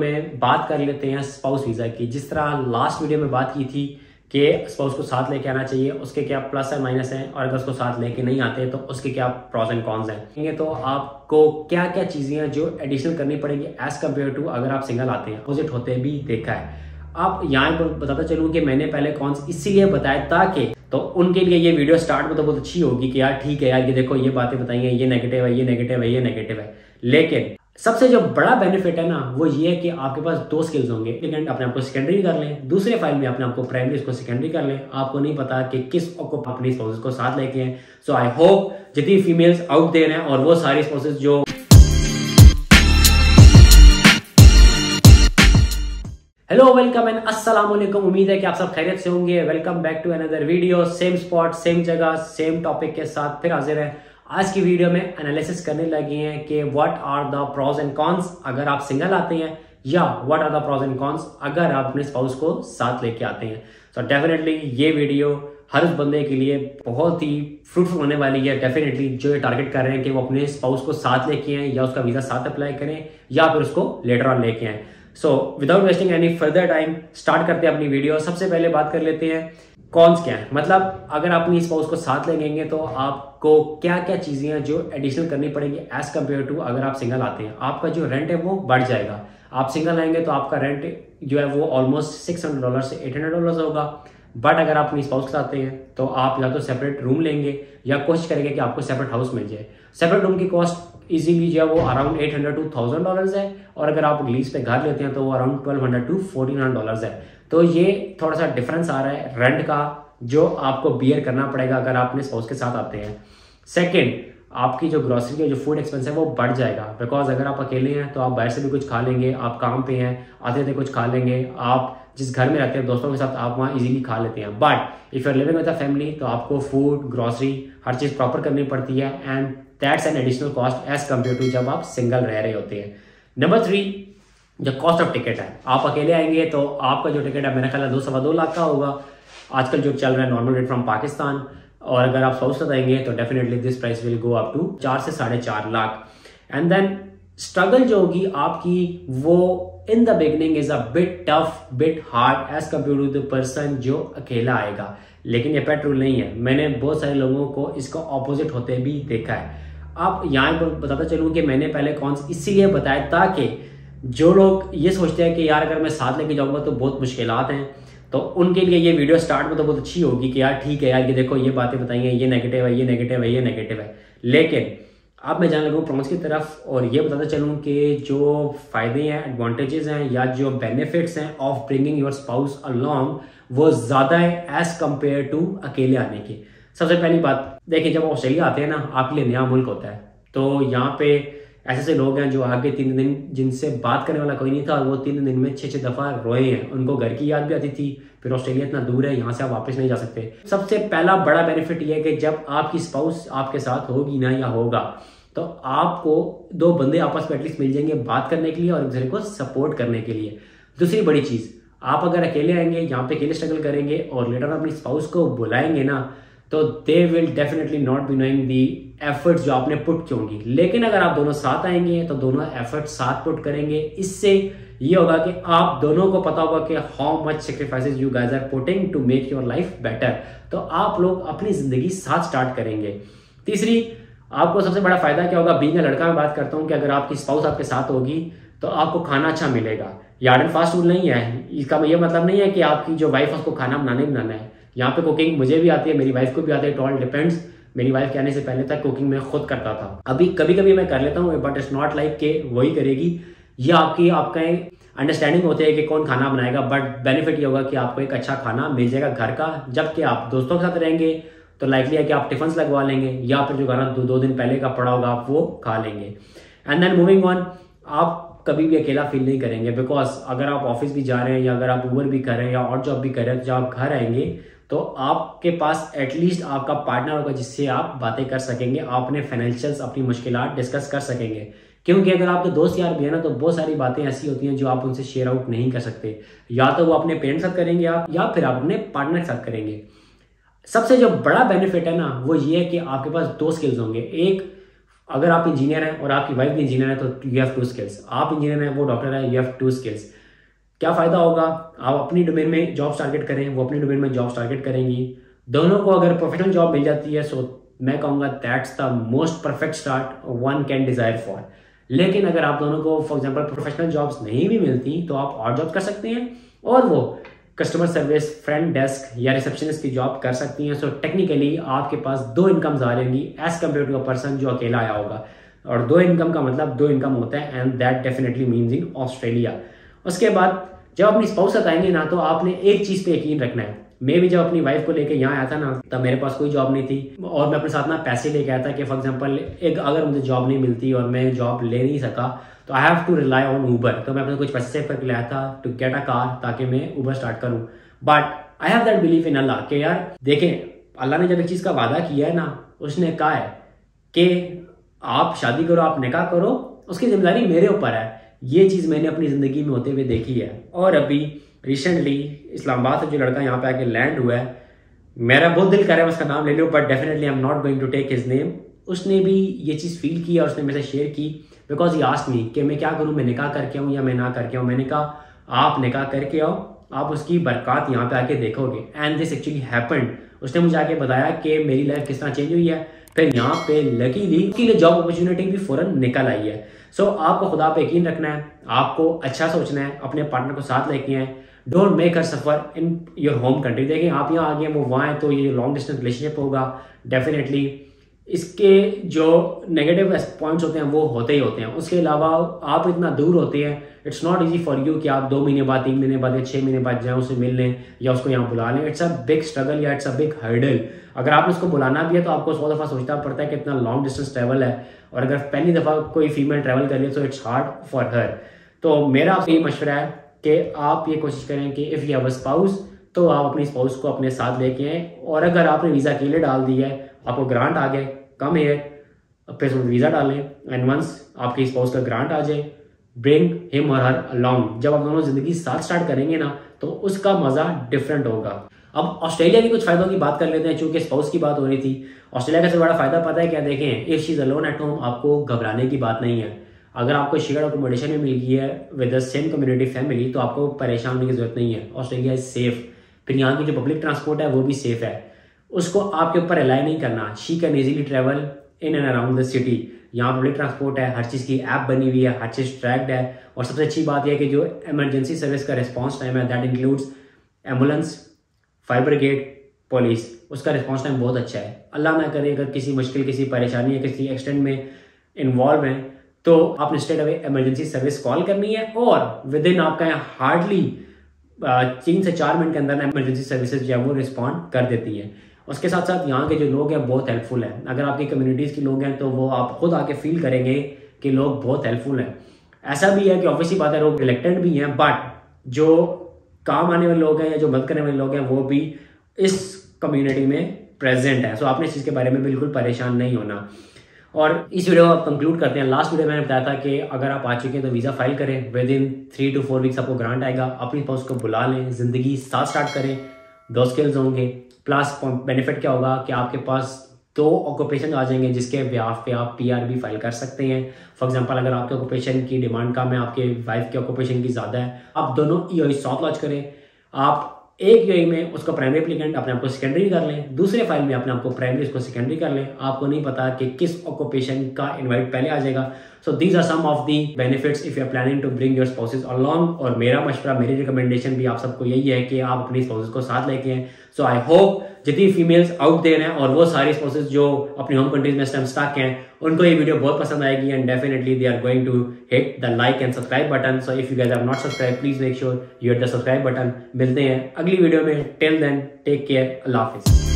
में बात कर लेते हैं स्पाउस वीज़ा की। जिस तरह लास्ट वीडियो में बात की थी कि स्पाउस को साथ लेके आना चाहिए, उसके क्या प्लस एंड माइनस हैं, और अगर उसको साथ लेके नहीं आते तो उसके क्या प्रॉस एंड कॉन्स हैं। तो आपको क्या क्या चीज़ें हैं जो एडिशनल करनी पड़ेंगी एज कम्पेयर टू अगर आप सिंगल आते हैं। अपोजिट होते भी देखा है। आप यहाँ पर बताता चलूँ कि मैंने पहले कॉन्स इसीलिए बताया ताकि तो उनके लिए ये वीडियो स्टार्ट में तो बहुत अच्छी होगी कि यार ठीक है यार, ये देखो ये बातें बताएंगे, ये नेगेटिव है, ये नेगेटिव है, ये नेगेटिव है। लेकिन सबसे जो बड़ा बेनिफिट है ना वो ये है कि आपके पास दो स्किल्स होंगे। एक अपने आपको सेकेंडरी कर लें, दूसरे फाइल में अपने आपको प्राइमरी उसको सेकेंडरी कर लें। आपको नहीं पता कि किस को अपनी स्पाउसेस को साथ लेके हैं। सो आई होप जितनी फीमेल्स आउट देयर हैं और वो सारी स्पाउसेस जो हेलो वेलकम एंड अस्सलाम वालेकुम, उम्मीद है कि आप सब खैरियत से होंगे। Welcome back to another video. Same spot same जगह सेम टॉपिक के साथ फिर हाजिर है। आज की वीडियो में एनालिसिस करने लगे हैं कि what are the pros and cons अगर आप सिंगल आते हैं, या what are the pros and cons अगर आप अपने स्पाउस को साथ लेके आते हैं। सो डेफिनेटली ये वीडियो हर उस बंदे के लिए बहुत ही फ्रूटफुल होने वाली है। डेफिनेटली जो ये टारगेट कर रहे हैं कि वो अपने स्पाउस को साथ लेके आए, या उसका वीज़ा साथ अप्लाई करें, या फिर उसको लेटर ऑन लेके आए। So without wasting any further time start करते हैं अपनी वीडियो। सबसे पहले बात कर लेते हैं कॉन्स क्या है, मतलब अगर आप अपनी स्पाउस को साथ लेंगे तो आपको क्या क्या चीज़ें हैं जो एडिशनल करनी पड़ेंगी एज कम्पेयर टू अगर आप सिंगल आते हैं। आपका जो रेंट है वो बढ़ जाएगा। आप सिंगल आएंगे तो आपका रेंट जो है वो ऑलमोस्ट $600 से $800 होगा। बट अगर आप अपनी स्पाउस के साथ आते हैं तो आप या तो सेपरेट रूम लेंगे या कोशिश करेंगे कि आपको सेपरेट हाउस मिल जाए। सेपरेट रूम की कॉस्ट इजीली जो है वो अराउंड $800 to $1000 है, और अगर आप लीज पे घर लेते हैं तो वो अराउंड $1200 to $1400 है। तो ये थोड़ा सा डिफरेंस आ रहा है रेंट का जो आपको बियर करना पड़ेगा अगर आप अपने स्पाउस के साथ आते हैं। सेकंड, आपकी जो ग्रॉसरी के जो फूड एक्सपेंस है वो बढ़ जाएगा, बिकॉज अगर आप अकेले हैं तो आप बाहर से भी कुछ खा लेंगे, आप काम पे हैं आते आते कुछ खा लेंगे, आप जिस घर में रहते हैं दोस्तों के साथ आप वहाँ इजीली खा लेते हैं। But if you are living with a family तो आपको फूड, ग्रॉसरी हर चीज़ प्रॉपर करनी पड़ती है, and that's an additional cost as compare to जब आप सिंगल रह रहे होते हैं। नंबर थ्री, जो कॉस्ट ऑफ टिकट है। आप अकेले आएंगे तो आपका जो टिकट है मेरा ख्याल है 2-2.25 लाख का होगा, आजकल जो चल रहा है नॉर्मल रेट फ्रॉम पाकिस्तान। और अगर आप साउथ आएंगे तो definitely this price will go up to 4 से 4.5 लाख। एंड देन स्ट्रगल जो होगी आपकी वो in the beginning is a bit tough, bit hard as compare to the person जो अकेला आएगा। लेकिन ये पेट रूल नहीं है, मैंने बहुत सारे लोगों को इसका ऑपोजिट होते भी देखा है। आप यहाँ पर बताता चलूँ कि मैंने पहले कॉन्स इसीलिए बताया ताकि जो लोग ये सोचते हैं कि यार अगर मैं साथ लेके जाऊँगा तो बहुत मुश्किलात हैं, तो उनके लिए ये वीडियो स्टार्ट में तो बहुत अच्छी होगी कि यार ठीक है यार, ये देखो ये बातें बताएंगे, ये नेगेटिव है, ये नेगेटिव है, ये नेगेटिव है। लेकिन अब मैं जाने लगूँ प्रॉन्स की तरफ, और ये बताता चलूँ कि जो फ़ायदे हैं, एडवांटेजेस हैं, या जो बेनिफिट्स हैं of bringing your spouse along वो ज़्यादा है एज़ कम्पेयर टू अकेले आने की। सबसे पहली बात देखिए, जब ऑस्ट्रेलिया आते हैं ना आपके लिए नया मुल्क होता है, तो यहाँ पे ऐसे ऐसे लोग हैं जो आगे 3 दिन जिनसे बात करने वाला कोई नहीं था, और वो 3 दिन में 6-6 दफ़ा रोए हैं। उनको घर की याद भी आती थी। फिर ऑस्ट्रेलिया इतना दूर है, यहाँ से आप वापस नहीं जा सकते। सबसे पहला बड़ा बेनिफिट ये है कि जब आपकी स्पाउस आपके साथ होगी ना या होगा तो आपको 2 बंदे आपस में एटलीस्ट मिल जाएंगे बात करने के लिए और एक दूसरे को सपोर्ट करने के लिए। दूसरी बड़ी चीज़, आप अगर अकेले आएंगे यहाँ पे अकेले स्ट्रगल करेंगे और लेटर अपनी स्पाउस को बुलाएंगे ना तो they will definitely not be knowing the efforts जो आपने पुट की होंगी। लेकिन अगर आप दोनों साथ आएंगे तो दोनों एफर्ट साथ पुट करेंगे। इससे ये होगा कि आप दोनों को पता होगा कि how much sacrifices you guys are putting to make your life better, तो आप लोग अपनी जिंदगी साथ स्टार्ट करेंगे। तीसरी, आपको सबसे बड़ा फायदा क्या होगा, बीइंग अ लड़का में बात करता हूँ कि अगर आपकी स्पाउस आपके साथ होगी तो आपको खाना अच्छा मिलेगा। यार्ड एंड फास्ट फूड नहीं है, इसका ये मतलब नहीं है कि आपकी जो वाइफ है उसको खाना बनाना है। यहाँ पे कुकिंग मुझे भी आती है, मेरी वाइफ को भी आती है, इट ऑल डिपेंड्स। मेरी वाइफ के आने से पहले तक कुकिंग मैं खुद करता था, अभी कभी कभी मैं कर लेता हूँ, बट इट्स नॉट लाइक के वही करेगी। ये आपकी आपका अंडरस्टैंडिंग होती है कि कौन खाना बनाएगा, बट बेनिफिट ये होगा कि आपको एक अच्छा खाना मिल जाएगा घर का। जबकि आप दोस्तों के साथ रहेंगे तो लाइकली है कि आप टिफिन लगवा लेंगे या फिर जो खाना 2 दिन पहले का पड़ा होगा आप वो खा लेंगे। एंड देन मूविंग ऑन, आप कभी भी अकेला फील नहीं करेंगे, बिकॉज अगर आप ऑफिस भी जा रहे हैं या अगर आप उबर भी कर रहे हैं या और जॉब भी कर रहे हैं, जब आप घर आएंगे तो आपके पास एटलीस्ट आपका पार्टनर होगा जिससे आप बातें कर सकेंगे, आपने फाइनेंशियल्स अपनी मुश्किलात डिस्कस कर सकेंगे। क्योंकि अगर आपके दोस्त यार भी है ना तो बहुत सारी बातें ऐसी होती हैं जो आप उनसे शेयर आउट नहीं कर सकते, या तो वो अपने पेरेंट्स के साथ करेंगे आप, या फिर आप अपने पार्टनर के साथ करेंगे। सबसे जो बड़ा बेनिफिट है ना वो ये है कि आपके पास 2 स्किल्स होंगे। एक अगर आप इंजीनियर हैं और आपकी वाइफ भी इंजीनियर है तो यू हैव 2 स्किल्स, आप इंजीनियर हैं वो डॉक्टर है, यू हैव 2 स्किल्स। क्या फ़ायदा होगा? आप अपनी डोमेन में जॉब्स टारगेट करें, वो अपनी डोमेन में जॉब्स टारगेट करेंगी, दोनों को अगर प्रोफेशनल जॉब मिल जाती है सो मैं कहूँगा that's the most perfect start one can desire for. लेकिन अगर आप दोनों को फॉर एग्जाम्पल प्रोफेशनल जॉब्स नहीं भी मिलती तो आप और जॉब कर सकते हैं और वो कस्टमर सर्विस, फ्रंट डेस्क या रिसेप्शनिस्ट की जॉब कर सकती हैं। सो टेक्निकली आपके पास 2 इनकम्स आ जाएंगी as compare to a person जो अकेला आया होगा। और 2 इनकम का मतलब 2 इनकम होता है and that definitely means in Australia. उसके बाद जब अपनी स्पाउस आएंगे ना तो आपने एक चीज़ पे यकीन रखना है। मैं भी जब अपनी वाइफ को लेकर यहाँ आया था ना तब मेरे पास कोई जॉब नहीं थी और मैं अपने साथ ना पैसे लेके आया था कि फॉर एग्जाम्पल एक अगर मुझे जॉब नहीं मिलती और मैं जॉब ले नहीं सका तो I have to rely on Uber. तो मैं अपने कुछ पैसे सेव करके लाया था टू गेट अ कार ताकि मैं ऊबर स्टार्ट करूं। But I have that belief in Allah के यार देखें, अल्लाह ने जब एक चीज़ का वादा किया है ना उसने कहा है कि आप शादी करो, आप निकाह करो, उसकी जिम्मेदारी मेरे ऊपर है। ये चीज़ मैंने अपनी ज़िंदगी में होते हुए देखी है। और अभी रिसेंटली इस्लामाबाद से जो लड़का यहाँ पे आके लैंड हुआ है, मेरा बहुत दिल कर रहा है उसका नाम ले लो but definitely I am not going to take his name. उसने भी ये चीज़ फील की और उसने मेरे से शेयर की बिकॉज ही आस्क्ड मी कि मैं क्या करूँ, मैं निकाह करके आऊँ या मैं ना करके आऊँ। मैंने कहा आप निकाह करके आओ, आप उसकी बरकत यहाँ पे आके देखोगे। And this actually happened. उसने मुझे आके बताया कि मेरी लाइफ किस तरह चेंज हुई है। फिर यहाँ पे लकी दी उसके लिए जॉब अपॉर्चुनिटी भी फ़ौरन निकल आई है। सो आपको खुदा पे यकीन रखना है, आपको अच्छा सोचना है, अपने पार्टनर को साथ लेके आए। Don't make her suffer in your home country. देखिए आप यहाँ आ गए, वो वहाँ है, तो ये लॉन्ग डिस्टेंस रिलेशनशिप होगा। डेफिनेटली इसके जो नेगेटिव पॉइंट्स होते हैं वो होते ही होते हैं। उसके अलावा आप इतना दूर होते हैं, it's not easy for you कि आप 2 महीने बाद, 3 महीने बाद या 6 महीने बाद जाएँ उसे मिल लें या उसको यहाँ बुला लें। इट्स अ बिग स्ट्रगल या इट्स अ बिग हर्डल। अगर आपने उसको बुलाना भी है तो आपको 100 दफ़ा सोचना पड़ता है कि इतना लॉन्ग डिस्टेंस ट्रैवल है। और अगर पहली दफ़ा कोई फीमेल ट्रैवल कर ले तो इट्स हार्ड फॉर हर। तो मेरा आपको ये मशवरा है कि आप ये कोशिश करें कि if you have a spouse तो आप अपनी स्पाउस को अपने साथ लेके आएँ। और अगर आपने वीज़ा के लिए डाल दिया है, आपको ग्रांट आ गए, कम है फिर उसमें वीज़ा डालें। एंड वंस आपकी स्पाउस का ग्रांट आ जाए, ब्रिंग हिम और हर अलॉन्ग। जब आप दोनों ज़िंदगी साथ स्टार्ट करेंगे ना तो उसका मज़ा डिफरेंट होगा। अब ऑस्ट्रेलिया के कुछ फ़ायदों की बात कर लेते हैं चूँकि स्पाउस की बात हो रही थी। ऑस्ट्रेलिया का सबसे बड़ा फ़ायदा पता है क्या? देखें, if she is alone at home आपको घबराने की बात नहीं है। अगर आपको शेयर्ड अकोमोडेशन में मिल गई है with the same community family तो आपको परेशान होने की जरूरत नहीं है। Australia is safe. फिर यहाँ की जो पब्लिक ट्रांसपोर्ट है वो भी सेफ़ है, उसको आपके ऊपर रिलाई नहीं करना। She can easily travel in and around the city. यहाँ पब्लिक ट्रांसपोर्ट है, हर चीज़ की ऐप बनी हुई है, हर चीज़ ट्रैक्ड है। और सबसे अच्छी बात यह है कि जो इमरजेंसी सर्विस का रिस्पांस टाइम है that includes ambulance, fire brigade, police, उसका रिस्पांस टाइम बहुत अच्छा है। अल्लाह ना करे अगर किसी मुश्किल, किसी परेशानी या किसी एक्सीडेंट में इन्वॉल्व हैं तो आपने straight away emergency service call करनी है और विद इन आपका हार्डली 3 से 4 मिनट के अंदर एमरजेंसी सर्विसेज जो है वो रिस्पॉन्ड कर देती हैं। उसके साथ साथ यहाँ के जो लोग हैं बहुत हेल्पफुल हैं। अगर आपकी कम्युनिटीज़ के लोग हैं तो वो आप खुद आके फील करेंगे कि लोग बहुत हेल्पफुल हैं। ऐसा भी है कि ऑब्वियसली बात है लोग रिलेक्टेंट भी हैं बट जो काम आने वाले लोग हैं या जो मदद करने वाले लोग हैं वो भी इस कम्युनिटी में प्रेजेंट है। सो आपने इस चीज़ के बारे में बिल्कुल परेशान नहीं होना। और इस वीडियो को आप कंक्लूड करते हैं। लास्ट वीडियो मैंने बताया था कि अगर आप आ चुके हैं तो वीज़ा फाइल करें, विद इन 3 to 4 वीक्स आपको ग्रांट आएगा। अपनी स्पाउस को बुला लें, ज़िंदगी साथ स्टार्ट करें, 2 स्किल्स होंगे। प्लस बेनिफिट क्या होगा कि आपके पास 2 ऑक्यूपेशन आ जाएंगे जिसके बिहाफ पे आप PRB फाइल कर सकते हैं। फॉर एग्जांपल अगर आपके ऑक्यूपेशन की डिमांड कम है, आपके वाइफ के ऑक्यूपेशन की ज़्यादा है, आप दोनों EOI सॉफ्ट लॉन्च करें। आप एक EOI में उसका प्राइमरी एप्लीकेंट अपने आपको सेकेंडरी कर लें, दूसरे फाइल में अपने आपको प्राइमरी उसको सेकेंडरी कर लें। आपको नहीं पता कि किस ऑक्यूपेशन का इन्वाइट पहले आ जाएगा। So these are some of the benefits if you are planning to bring your spouses along. और मेरा मशवरा, मेरी रिकमेंडेशन भी आप सबको यही है कि आप अपनी स्पाउसेस को साथ लेके आए। सो आई होप जितनी फीमेल्स आउट देयर हैं और वो सारी स्पाउसेस जो अपनी होम कंट्रीज में स्टक हैं उनको ये वीडियो बहुत पसंद आएगी। And definitely they are going to hit the like and subscribe button. So if you guys are not subscribe please make sure you hit the subscribe button. मिलते हैं अगली वीडियो में, टिल देन टेक केयर, अल्लाह हाफिज।